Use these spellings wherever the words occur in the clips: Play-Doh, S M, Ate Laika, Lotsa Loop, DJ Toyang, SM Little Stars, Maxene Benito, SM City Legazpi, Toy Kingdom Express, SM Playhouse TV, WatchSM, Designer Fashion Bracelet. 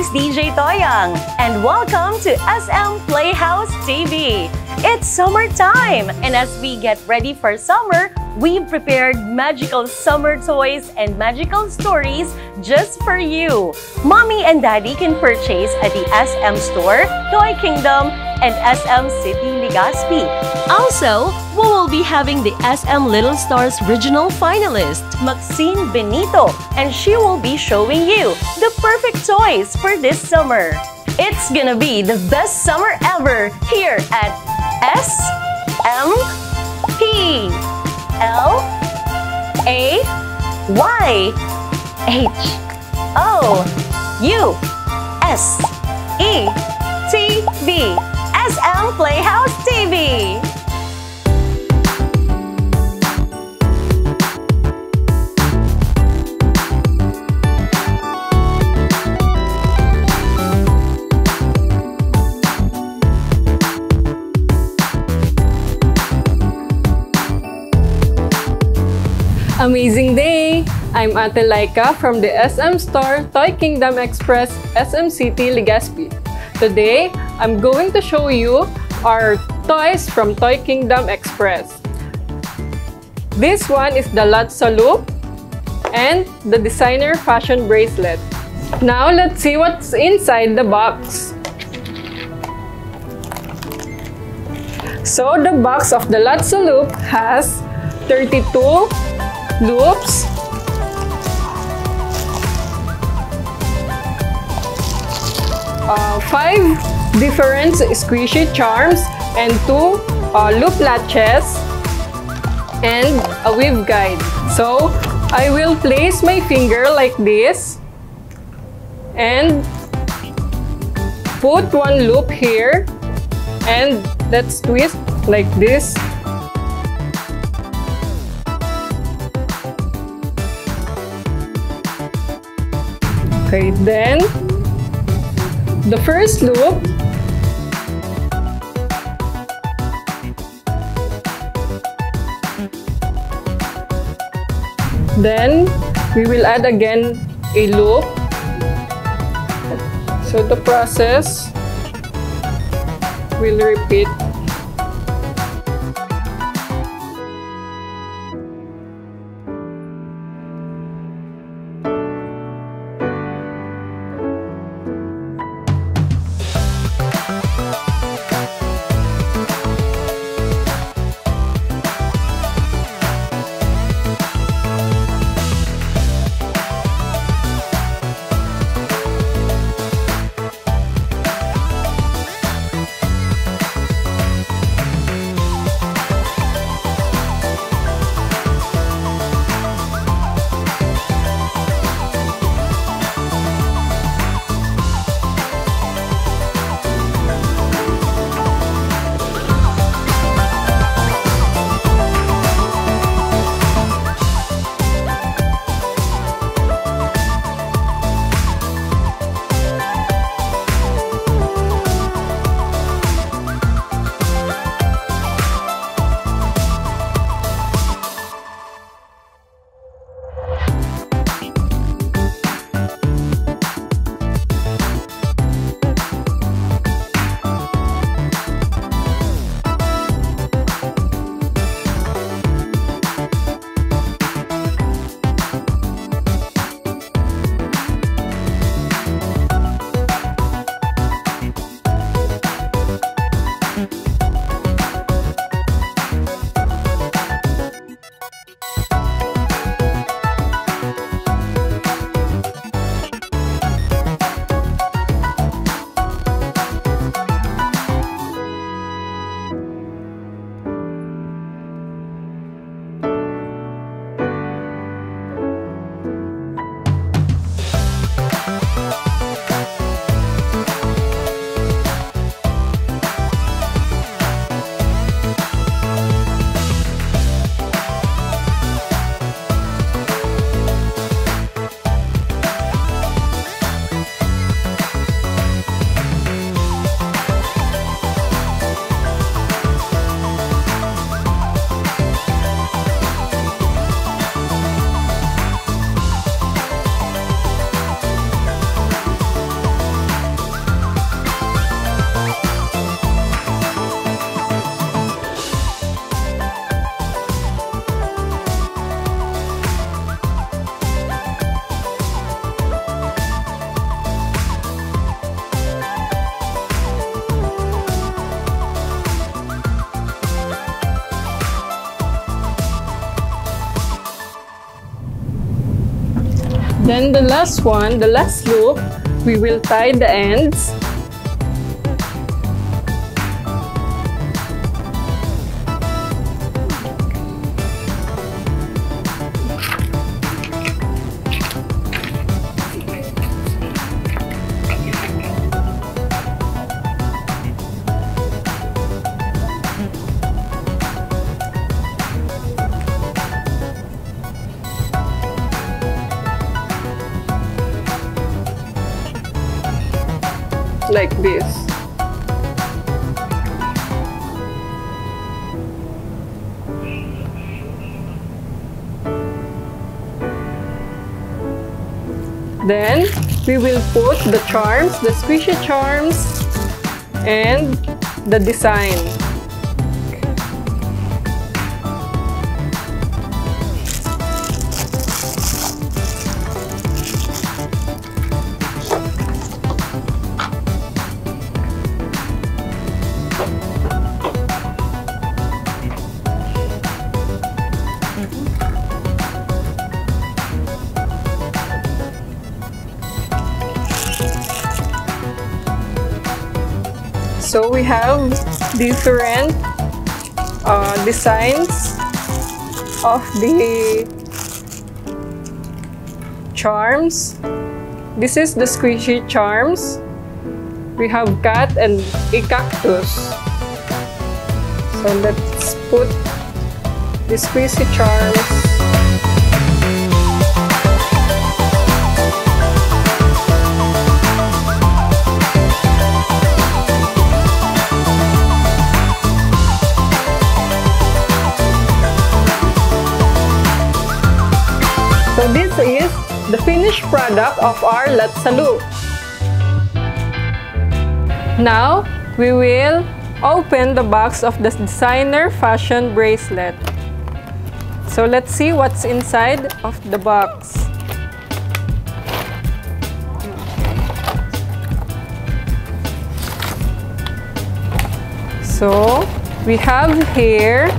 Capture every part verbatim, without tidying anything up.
is D J Toyang, and welcome to S M Playhouse T V. It's summertime, and as we get ready for summer, we've prepared magical summer toys and magical stories just for you. Mommy and Daddy can purchase at the S M Store, Toy Kingdom, and S M City Legazpi. Also, we will be having the S M Little Stars regional finalist, Maxene Benito, and she will be showing you the perfect toys for this summer. It's gonna be the best summer ever here at S M P L A Y H O U S E T V, S M Playhouse T V. Amazing day! I'm Ate Laika from the S M Store, Toy Kingdom Express, S M City Legazpi. Today, I'm going to show you our toys from Toy Kingdom Express. This one is the Lotsa Loop and the Designer Fashion Bracelet. Now, let's see what's inside the box. So, the box of the Lotsa Loop has thirty-two loops, uh, five different squishy charms, and two uh, loop latches, and a weave guide. So I will place my finger like this and put one loop here, and let's twist like this. Okay, then the first loop, then we will add again a loop. So the process will repeat. Then the last one, the last loop, we will tie the ends. Like this. Then we will put the charms, the squishy charms, and the design. So we have different uh, designs of the charms. This is the squishy charms. We have cat and a cactus. So let's put the squishy charms. So this is the finished product of our Lotsa Loop. Now, we will open the box of the Designer Fashion Bracelet. So let's see what's inside of the box. So, we have here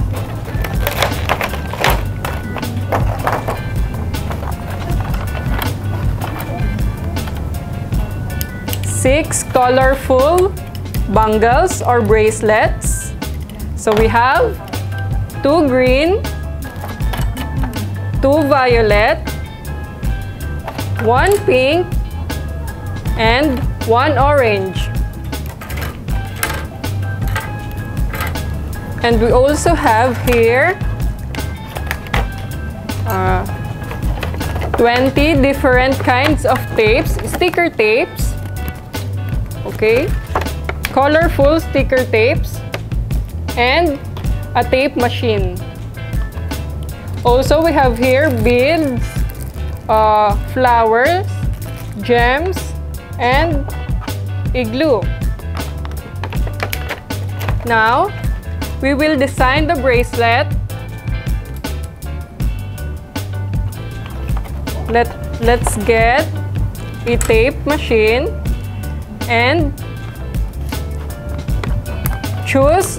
six colorful bangles or bracelets. So we have two green, two violet, one pink, and one orange. And we also have here uh, twenty different kinds of tapes, sticker tapes. Okay, colorful sticker tapes and a tape machine. Also, we have here beads, uh, flowers, gems, and igloo. Now, we will design the bracelet. Let, let's get a tape machine and choose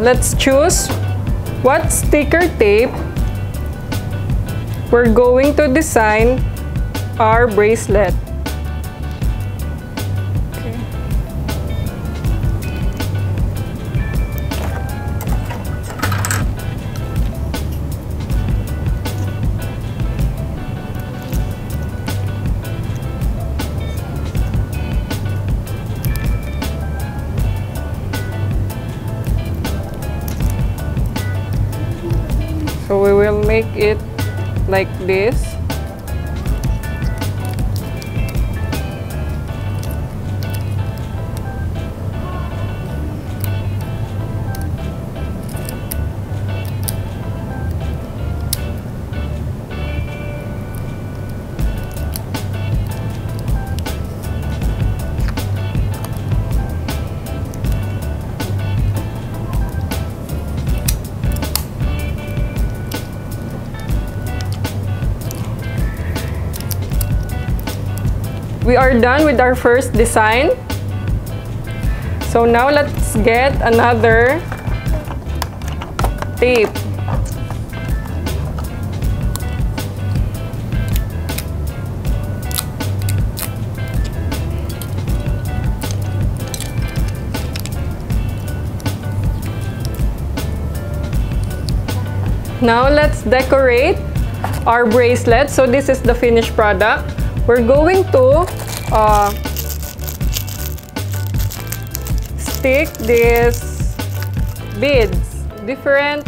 let's choose what sticker tape we're going to design our bracelet. So we will make it like this. We are done with our first design. So So now let's get another tape. Now let's decorate our bracelet. So this is the finished product. We're going to uh, stick these beads, different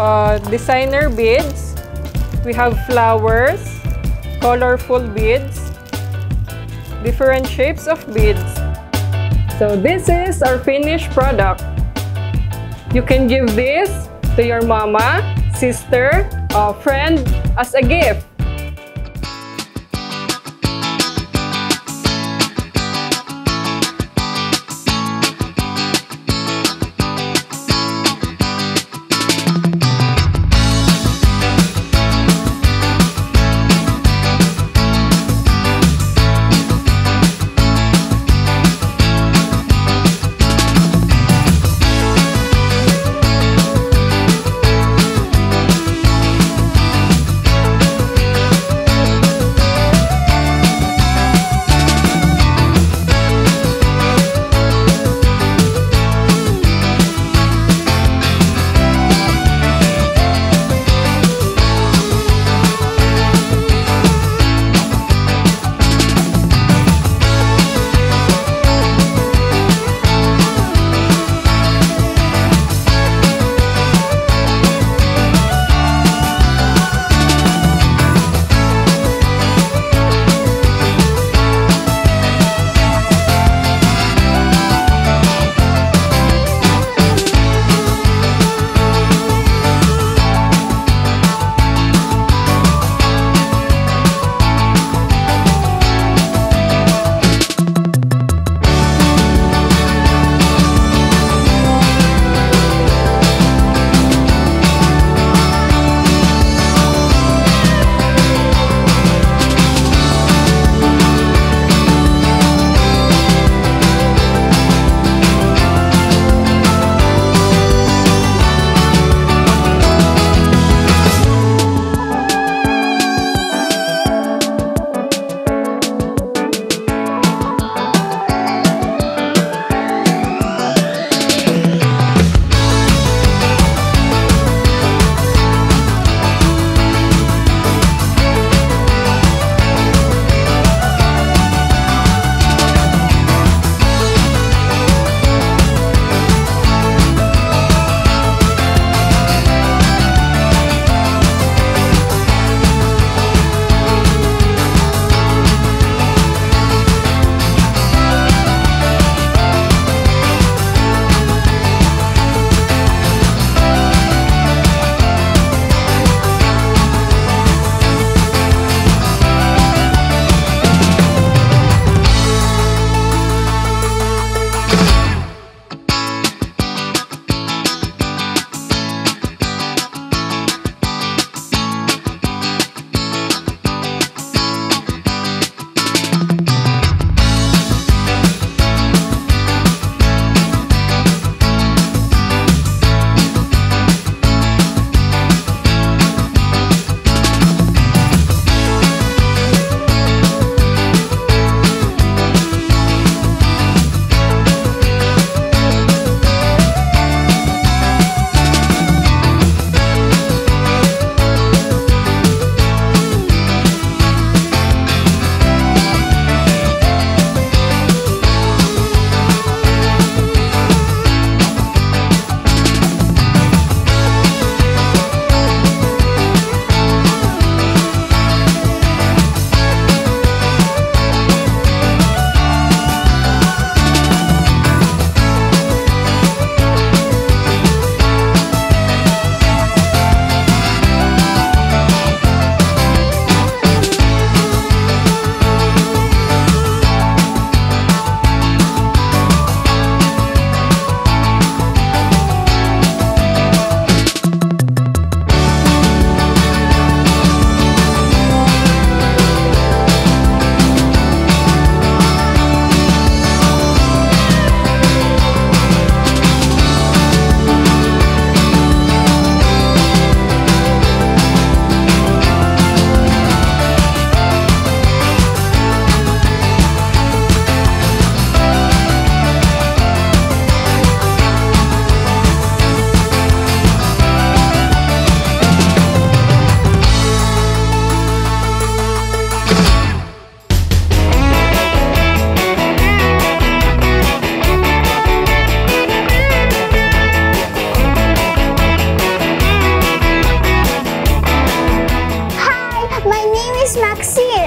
uh, designer beads. We have flowers, colorful beads, different shapes of beads. So this is our finished product. You can give this to your mama, sister, or friend as a gift.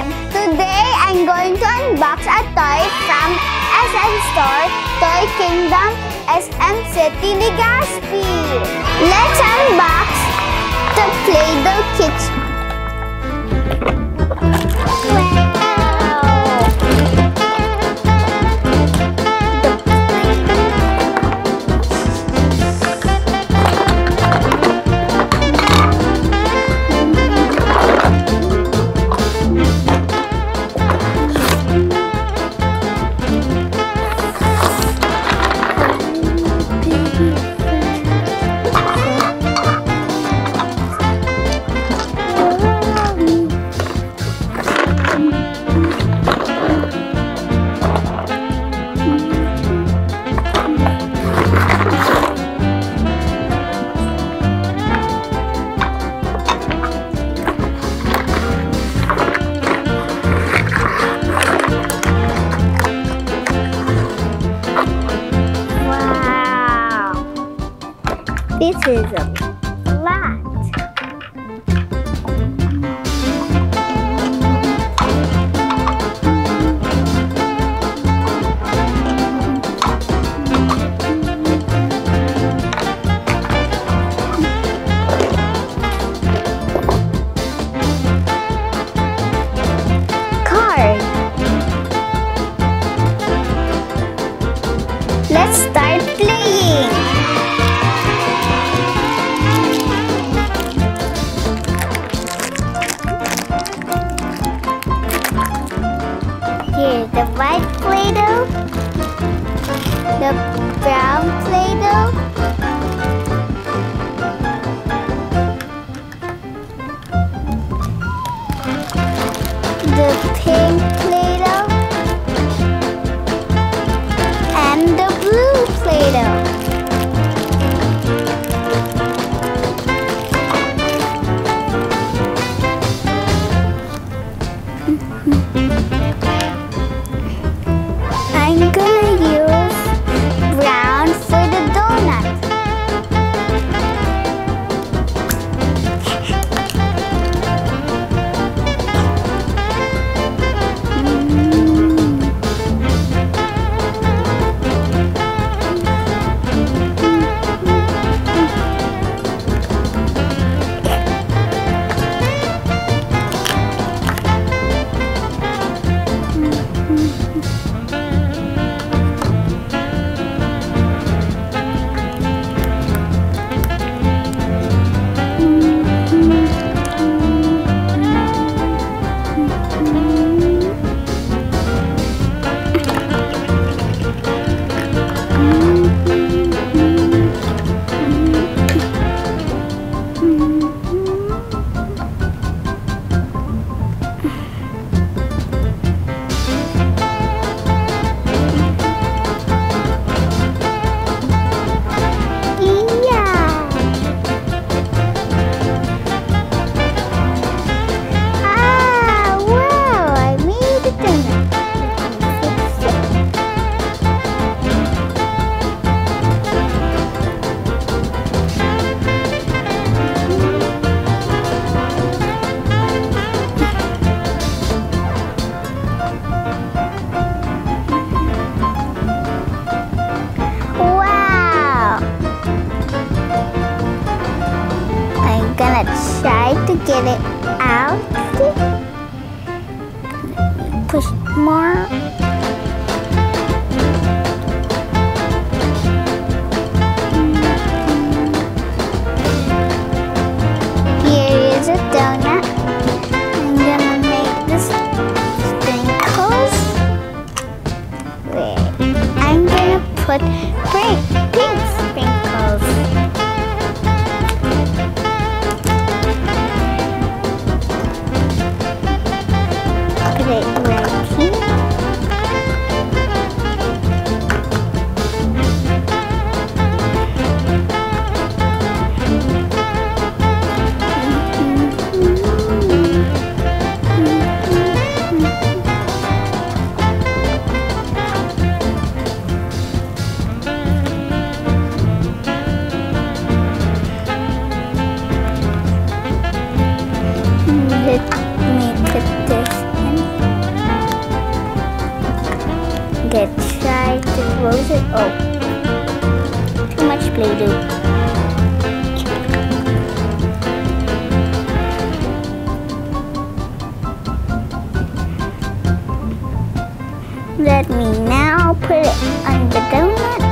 Today, I'm going to unbox a toy from S M Store, Toy Kingdom, S M City Legazpi. Let's unbox the Play-Doh kit. This is a lot. Card. Let's start playing. Here's the white Play-Doh, the brown Play-Doh, the pink Play-Doh, and the blue Play-Doh. I'm gonna use brown for the donut. Let's try to get it out. Push more. Here is a donut. I'm gonna make this sprinkles. I'm gonna put pink, pink sprinkles. Right here. Rose it. Oh, too much Play-Doh. Let me now put it on the donut.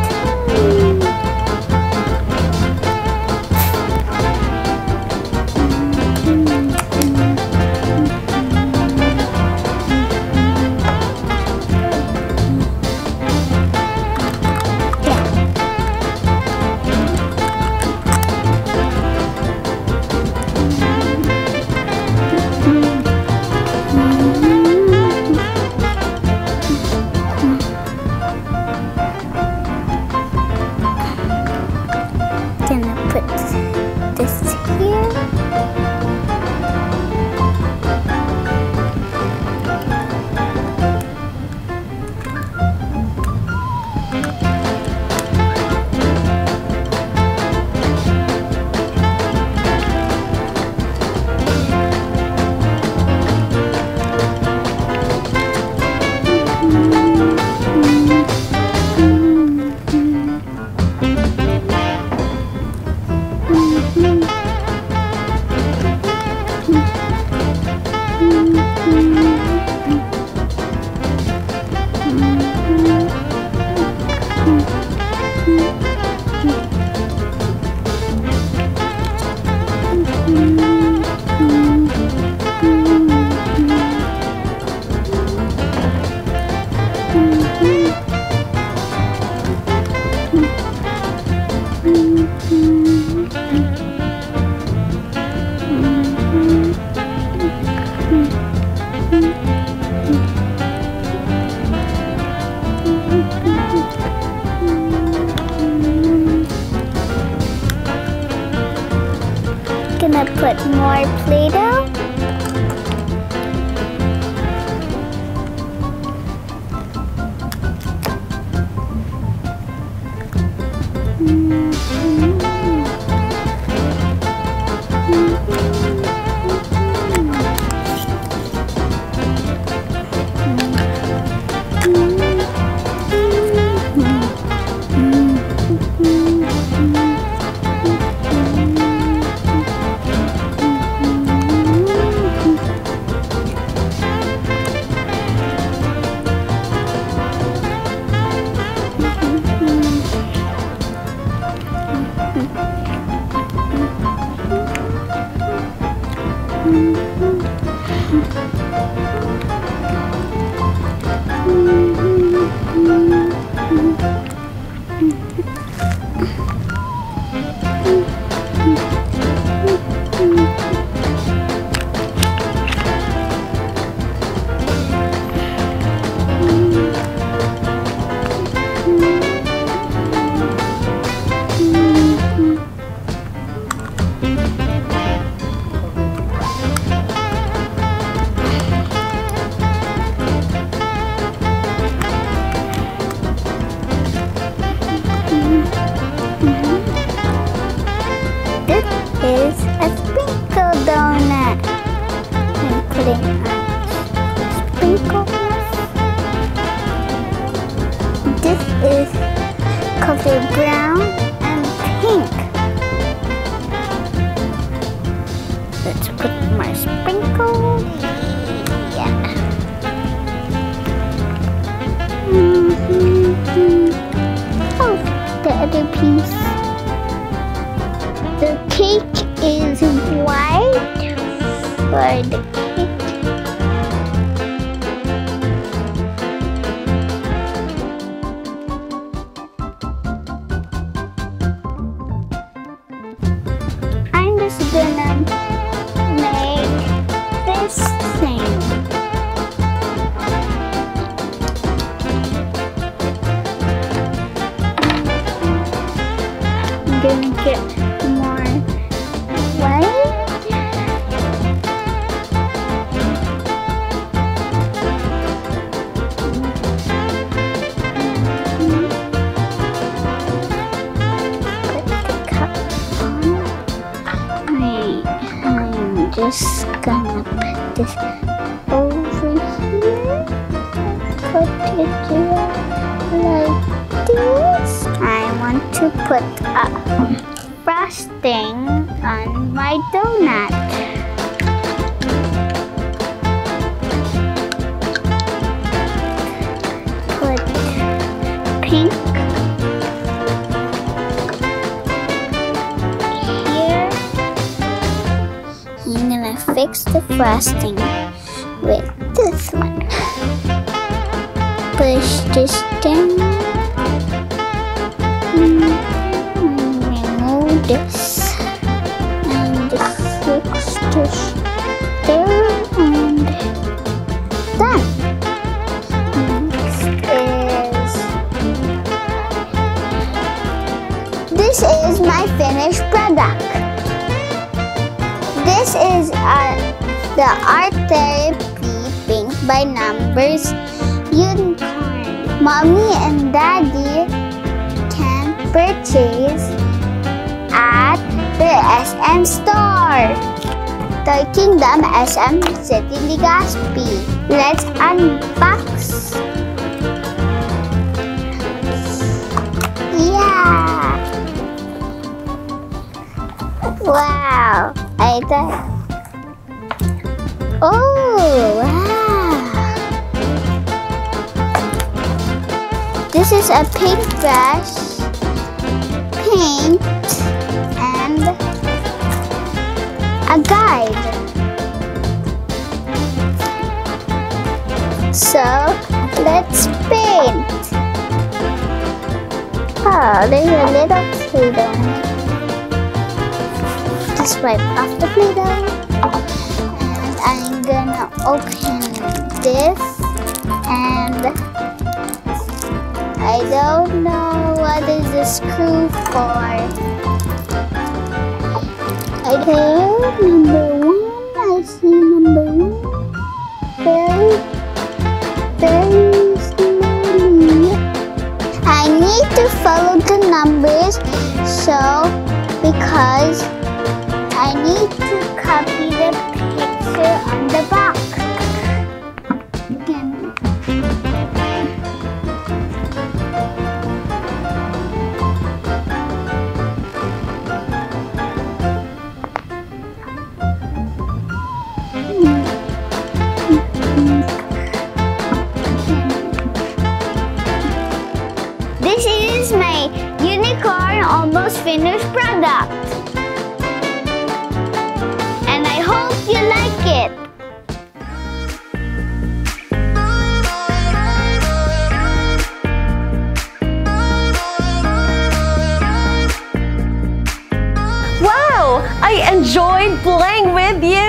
Gonna put more Play-Doh. Is colored brown and pink. Let's put my sprinkle. Yeah. Mm-hmm. Oh, the other piece. The cake is white for the cake. Gonna make this thing. I'm gonna get more white. Just gonna put this over here, put it here like cute. I want to put a frosting on my donut. Put pink here. I'm gonna fix the frosting with this one. Push this down. Remove this and fix this there and done. Next is this is my finished product. This is our the art therapy paint by numbers. Unicorn. Mommy and Daddy can purchase at the S M store. Toy Kingdom S M City Legazpi. Let's unbox. Yeah. Wow. I thought. Oh. Wow. This is a paintbrush, paint, and a guide. So, let's paint. Oh, there's a little Play-Doh. Just wipe off the Play-Doh. And I'm gonna open this and I don't know what is the screw for. Okay, number one. I see number one. Very, very slowly. I need to follow the numbers, so because I need to copy the picture on the box. This is my unicorn almost finished product. And I hope you like it. Wow! I enjoyed playing with you.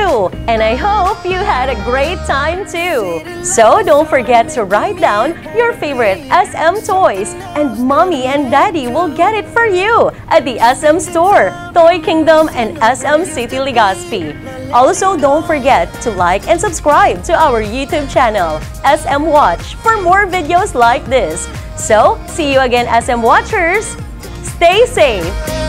And I hope you had a great time too. So don't forget to write down your favorite S M toys and Mommy and Daddy will get it for you at the S M Store, Toy Kingdom and S M City Legazpi. Also, don't forget to like and subscribe to our YouTube channel, S M Watch, for more videos like this. So, see you again, S M Watchers! Stay safe!